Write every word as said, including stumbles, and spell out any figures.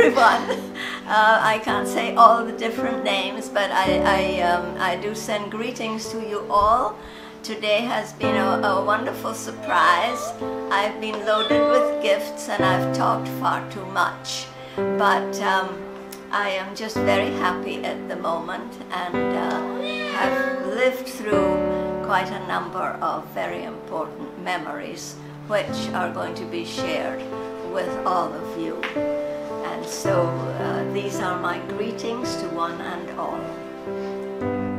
everyone. Uh, I can't say all the different names, but I, I, um, I do send greetings to you all. Today has been a, a wonderful surprise. I've been loaded with gifts and I've talked far too much. But um, I am just very happy at the moment and uh, have lived through quite a number of very important memories which are going to be shared with all of you. And so uh, these are my greetings to one and all.